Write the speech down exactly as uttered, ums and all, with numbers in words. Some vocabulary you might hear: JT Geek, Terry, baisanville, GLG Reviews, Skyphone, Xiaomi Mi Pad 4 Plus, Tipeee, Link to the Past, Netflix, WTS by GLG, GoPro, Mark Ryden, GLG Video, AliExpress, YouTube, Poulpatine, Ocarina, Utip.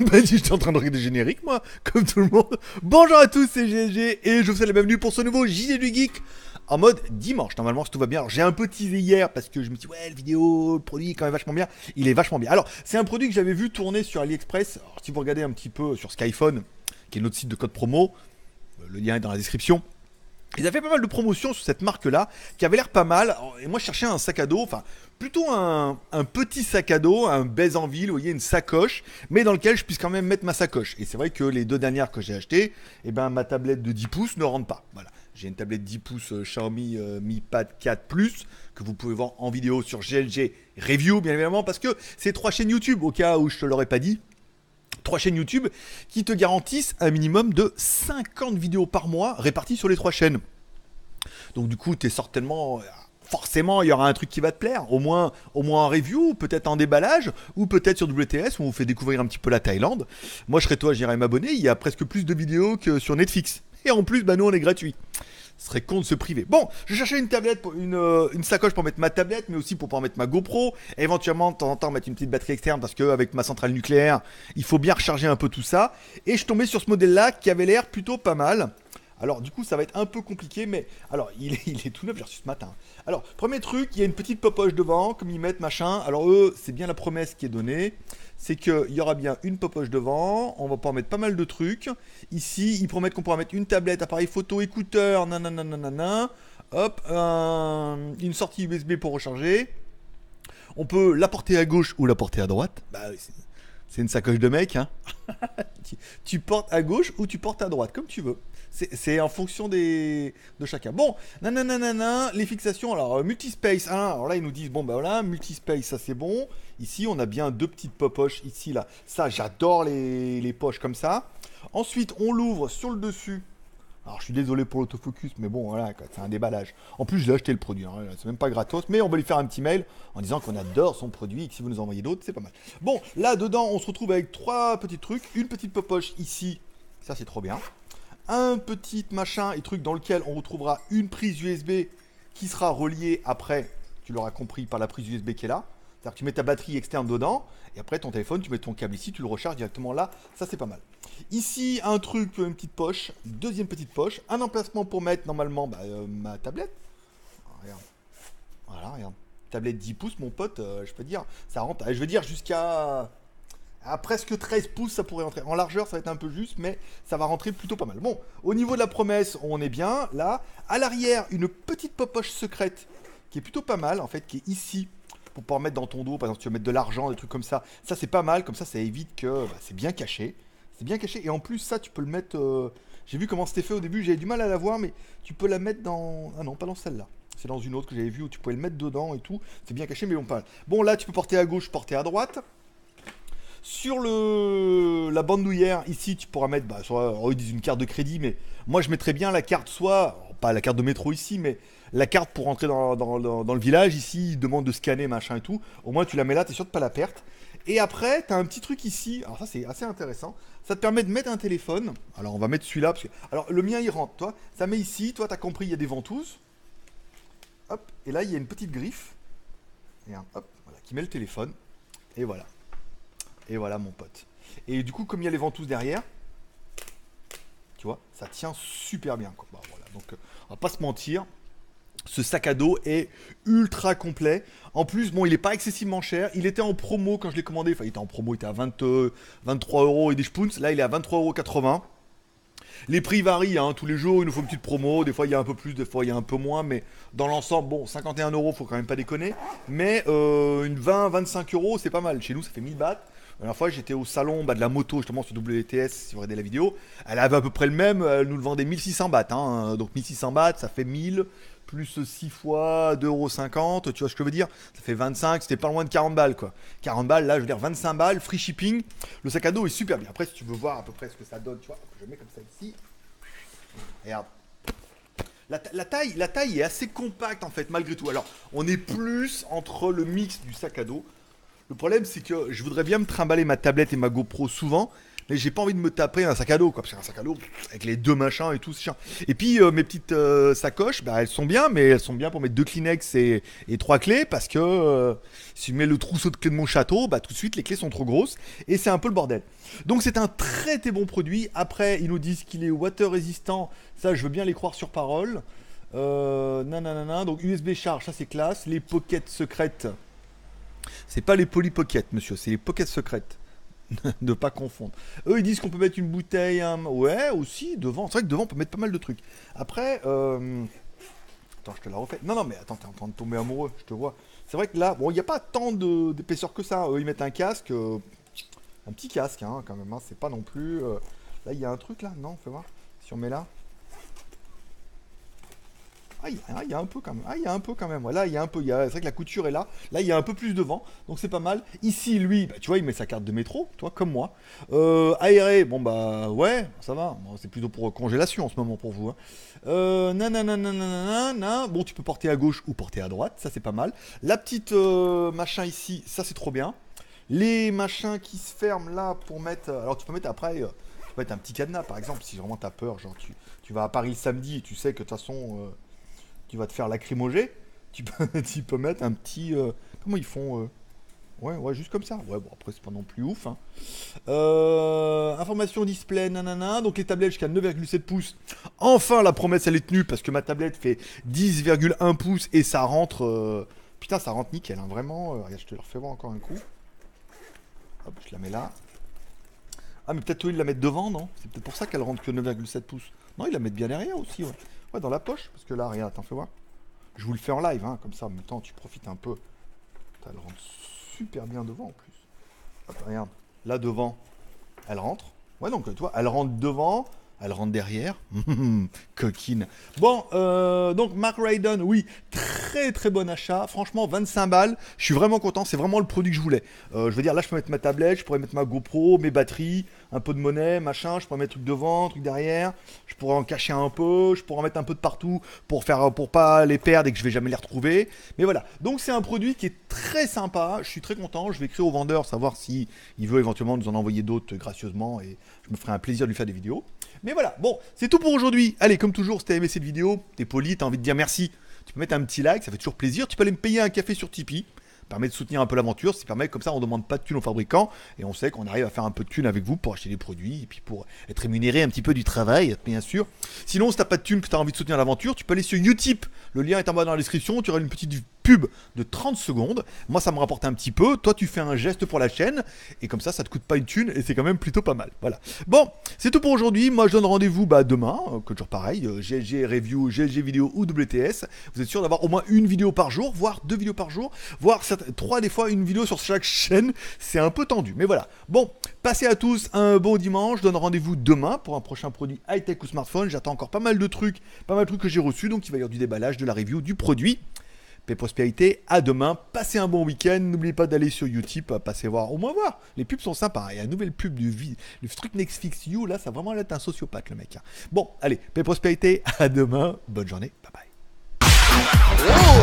Bah dis, j'étais en train de regarder le générique, moi, comme tout le monde. Bonjour à tous, c'est G L G et je vous souhaite la bienvenue pour ce nouveau J D du Geek en mode dimanche. Normalement, si tout va bien, j'ai un peu teasé hier parce que je me dis ouais, le vidéo, le produit est quand même vachement bien. Il est vachement bien. Alors, c'est un produit que j'avais vu tourner sur AliExpress. Alors, si vous regardez un petit peu sur Skyphone, qui est notre site de code promo, le lien est dans la description. Ils avaient fait pas mal de promotions sur cette marque-là, qui avait l'air pas mal. Et moi, je cherchais un sac à dos, enfin, plutôt un, un petit sac à dos, un baise en ville, vous voyez, une sacoche, mais dans lequel je puisse quand même mettre ma sacoche. Et c'est vrai que les deux dernières que j'ai achetées, eh ben, ma tablette de dix pouces ne rentre pas. Voilà. J'ai une tablette dix pouces euh, Xiaomi euh, Mi Pad quatre Plus, que vous pouvez voir en vidéo sur G L G Reviews, bien évidemment, parce que c'est trois chaînes YouTube, au cas où je te l'aurais pas dit. Trois chaînes YouTube qui te garantissent un minimum de cinquante vidéos par mois réparties sur les trois chaînes. Donc du coup, tu es certainement... Forcément, il y aura un truc qui va te plaire, au moins, au moins en review, peut-être en déballage, ou peut-être sur W T S où on vous fait découvrir un petit peu la Thaïlande. Moi, je serais toi, j'irais m'abonner, il y a presque plus de vidéos que sur Netflix. Et en plus, bah, nous, on est gratuit. Ce serait con de se priver. Bon, je cherchais une tablette, pour, une, euh, une sacoche pour mettre ma tablette, mais aussi pour pouvoir mettre ma GoPro. Et éventuellement, de temps en temps, mettre une petite batterie externe parce qu'avec ma centrale nucléaire, il faut bien recharger un peu tout ça. Et je tombais sur ce modèle-là qui avait l'air plutôt pas mal. Alors, du coup, ça va être un peu compliqué, mais... Alors, il est, il est tout neuf, j'ai reçu ce matin. Alors, premier truc, il y a une petite popoche devant, comme ils mettent, machin. Alors, eux, c'est bien la promesse qui est donnée. C'est qu'il y aura bien une popoche devant. On va pouvoir mettre pas mal de trucs. Ici, ils promettent qu'on pourra mettre une tablette, appareil photo, écouteur, nanana, nanana. Hop, euh, une sortie U S B pour recharger. On peut la porter à gauche ou la porter à droite. Bah oui, c'est... C'est une sacoche de mec, hein. tu, tu portes à gauche ou tu portes à droite, comme tu veux. C'est, c'est en fonction des, de chacun. Bon, nananana, les fixations, alors euh, multispace, hein, alors là ils nous disent, bon ben voilà, multispace, ça c'est bon. Ici, on a bien deux petites poches, ici, là. Ça, j'adore les, les poches comme ça. Ensuite, on l'ouvre sur le dessus. Alors, je suis désolé pour l'autofocus, mais bon, voilà, c'est un déballage. En plus, j'ai acheté le produit, hein, c'est même pas gratos, mais on va lui faire un petit mail en disant qu'on adore son produit et que si vous nous envoyez d'autres, c'est pas mal. Bon, là, dedans, on se retrouve avec trois petits trucs. Une petite popoche ici, ça c'est trop bien. Un petit machin et truc dans lequel on retrouvera une prise U S B qui sera reliée après, tu l'auras compris, par la prise U S B qui est là. C'est-à-dire que tu mets ta batterie externe dedans, et après ton téléphone, tu mets ton câble ici, tu le recharges directement là, ça c'est pas mal. Ici, un truc, une petite poche, deuxième petite poche, un emplacement pour mettre normalement bah, euh, ma tablette. Oh, regarde. Voilà, regarde. Tablette dix pouces, mon pote, euh, je peux dire, ça rentre, je veux dire jusqu'à à presque treize pouces, ça pourrait rentrer. En largeur, ça va être un peu juste, mais ça va rentrer plutôt pas mal. Bon, au niveau de la promesse, on est bien, là. À l'arrière, une petite poche secrète, qui est plutôt pas mal, en fait, qui est ici. Pour pouvoir mettre dans ton dos, par exemple, si tu veux mettre de l'argent, des trucs comme ça. Ça, c'est pas mal. Comme ça, ça évite que bah, c'est bien caché. C'est bien caché. Et en plus, ça, tu peux le mettre... Euh... J'ai vu comment c'était fait au début. J'avais du mal à la voir, mais tu peux la mettre dans... Ah non, pas dans celle-là. C'est dans une autre que j'avais vue où tu pouvais le mettre dedans et tout. C'est bien caché, mais bon, pas mal. Bon, là, tu peux porter à gauche, porter à droite. Sur le... la bandoulière, ici, tu pourras mettre... Bah, soit... Alors, ils disent une carte de crédit, mais moi, je mettrais bien la carte soit... Pas la carte de métro ici, mais la carte pour rentrer dans, dans, dans, dans le village. Ici, il demande de scanner, machin et tout. Au moins, tu la mets là, t'es sûr de pas la perdre. Et après, t'as un petit truc ici. Alors ça, c'est assez intéressant. Ça te permet de mettre un téléphone. Alors, on va mettre celui-là. Parce que... Alors, le mien, il rentre, toi. Ça met ici. Toi, t'as compris, il y a des ventouses. Hop. Et là, il y a une petite griffe. Et un hop, voilà, qui met le téléphone. Et voilà. Et voilà, mon pote. Et du coup, comme il y a les ventouses derrière... Tu vois, ça tient super bien, quoi. Bah, voilà. Donc, euh, on va pas se mentir, ce sac à dos est ultra complet. En plus, bon, il est pas excessivement cher. Il était en promo quand je l'ai commandé. Enfin, il était en promo, il était à vingt, vingt-trois euros et des spoons. Là, il est à vingt-trois euros quatre-vingts. Les prix varient, hein, tous les jours, il nous faut une petite promo. Des fois, il y a un peu plus, des fois, il y a un peu moins. Mais dans l'ensemble, bon, cinquante et un euros, faut quand même pas déconner. Mais euh, une vingt, vingt-cinq euros, c'est pas mal. Chez nous, ça fait mille bahts. La dernière fois, j'étais au salon bah, de la moto, justement, sur W T S, si vous regardez la vidéo. Elle avait à peu près le même, elle nous le vendait mille six cents bahts. Hein. Donc mille six cents bahts, ça fait mille, plus six fois deux euros cinquante, tu vois ce que je veux dire? Ça fait vingt-cinq, c'était pas loin de quarante balles, quoi. quarante balles, là, je veux dire vingt-cinq balles, free shipping. Le sac à dos est super bien. Après, si tu veux voir à peu près ce que ça donne, tu vois, je mets comme ça ici. Regarde. La, ta la, taille, la taille est assez compacte, en fait, malgré tout. Alors, on est plus entre le mix du sac à dos. Le problème, c'est que je voudrais bien me trimballer ma tablette et ma GoPro souvent, mais j'ai pas envie de me taper un sac à dos, quoi, parce qu'un sac à dos avec les deux machins et tout, c'est chiant. Et puis euh, mes petites euh, sacoches, bah, elles sont bien, mais elles sont bien pour mettre deux Kleenex et, et trois clés, parce que euh, si je mets le trousseau de clés de mon château, bah tout de suite les clés sont trop grosses et c'est un peu le bordel. Donc c'est un très très bon produit. Après ils nous disent qu'il est water résistant, ça je veux bien les croire sur parole. Euh, nanana, donc U S B charge, ça c'est classe. Les pockets secrètes, c'est pas les poly pockets, monsieur, c'est les pockets secrètes. Ne pas confondre. Eux ils disent qu'on peut mettre une bouteille, hein. Ouais, aussi devant. C'est vrai que devant on peut mettre pas mal de trucs. Après euh... attends, je te la refais. Non non mais attends, t'es en train de tomber amoureux, je te vois. C'est vrai que là, bon, il n'y a pas tant de... d'épaisseur que ça. Eux ils mettent un casque, euh... un petit casque hein, quand même hein. C'est pas non plus euh... là il y a un truc là. Non, fais voir. Si on met là. Ah, il y a un peu quand même. Ah, il y a un peu quand même. Voilà, il y a un peu. C'est vrai que la couture est là. Là, il y a un peu plus devant. Donc, c'est pas mal. Ici, lui, bah, tu vois, il met sa carte de métro. Toi, comme moi. Euh, aéré, bon, bah, ouais, ça va. C'est plutôt pour congélation en ce moment pour vous. Hein. Euh, nanana, nanana. Bon, tu peux porter à gauche ou porter à droite. Ça, c'est pas mal. La petite euh, machin ici, ça, c'est trop bien. Les machins qui se ferment là pour mettre. Alors, tu peux mettre après. Euh, tu peux mettre un petit cadenas, par exemple, si vraiment t'as peur. Genre, tu, tu vas à Paris le samedi et tu sais que de toute façon. Euh, Tu vas te faire lacrymoger, tu peux, tu peux mettre un petit... Euh, comment ils font euh, ouais, ouais, juste comme ça. Ouais, bon, après, c'est pas non plus ouf. Hein. Euh, information display, nanana. Donc, les tablettes jusqu'à neuf virgule sept pouces. Enfin, la promesse, elle est tenue, parce que ma tablette fait dix virgule un pouces et ça rentre... Euh, putain, ça rentre nickel, hein, vraiment. Euh, regarde, je te le refais voir encore un coup. Hop, je la mets là. Ah, mais peut-être, oui, ils la mettent devant, non? C'est peut-être pour ça qu'elle rentre que neuf virgule sept pouces. Non, ils la mettent bien derrière aussi, ouais. Ouais, dans la poche, parce que là, regarde, attends, fais voir. Je vous le fais en live, hein, comme ça, en même temps, tu profites un peu. Putain, elle rentre super bien devant, en plus. Attends, regarde, là, devant, elle rentre. Ouais, donc, toi, elle rentre devant, elle rentre derrière. Coquine. Bon, euh, donc, Mark Ryden, oui, très, très bon achat. Franchement, vingt-cinq balles, je suis vraiment content. C'est vraiment le produit que je voulais. Euh, je veux dire, là, je peux mettre ma tablette, je pourrais mettre ma GoPro, mes batteries... un peu de monnaie, machin, je pourrais mettre truc devant, truc derrière, je pourrais en cacher un peu, je pourrais en mettre un peu de partout pour faire, pour pas les perdre et que je vais jamais les retrouver. Mais voilà, donc c'est un produit qui est très sympa, je suis très content, je vais écrire au vendeur, savoir si il veut éventuellement nous en envoyer d'autres gracieusement et je me ferai un plaisir de lui faire des vidéos. Mais voilà, bon, c'est tout pour aujourd'hui. Allez, comme toujours, si t'as aimé cette vidéo, t'es poli, t'as envie de dire merci, tu peux mettre un petit like, ça fait toujours plaisir, tu peux aller me payer un café sur Tipeee. Permet de soutenir un peu l'aventure, ça permet, comme ça on ne demande pas de thunes aux fabricants et on sait qu'on arrive à faire un peu de thunes avec vous pour acheter des produits et puis pour être rémunéré un petit peu du travail, bien sûr. Sinon, si t'as pas de thunes, que tu as envie de soutenir l'aventure, tu peux aller sur Utip, le lien est en bas dans la description, tu auras une petite pub de trente secondes, moi ça me rapporte un petit peu, toi tu fais un geste pour la chaîne et comme ça, ça te coûte pas une thune et c'est quand même plutôt pas mal, voilà. Bon, c'est tout pour aujourd'hui, moi je donne rendez-vous bah, demain, que toujours pareil, G L G Review, G L G Vidéo ou W T S, vous êtes sûr d'avoir au moins une vidéo par jour, voire deux vidéos par jour, voire certains trois des fois une vidéo sur chaque chaîne, c'est un peu tendu, mais voilà. Bon, passez à tous un bon dimanche, je donne rendez-vous demain pour un prochain produit high-tech ou smartphone, j'attends encore pas mal de trucs, pas mal de trucs que j'ai reçus, donc il va y avoir du déballage, de la review, du produit. Paix, prospérité, à demain, passez un bon week-end, n'oubliez pas d'aller sur Utip, passez voir, au moins voir, les pubs sont sympas, il y a une nouvelle pub du vie, le truc Netflix You, là ça a vraiment l'air d'être un sociopathe le mec. Bon, allez, paix, prospérité, à demain, bonne journée, bye bye. Oh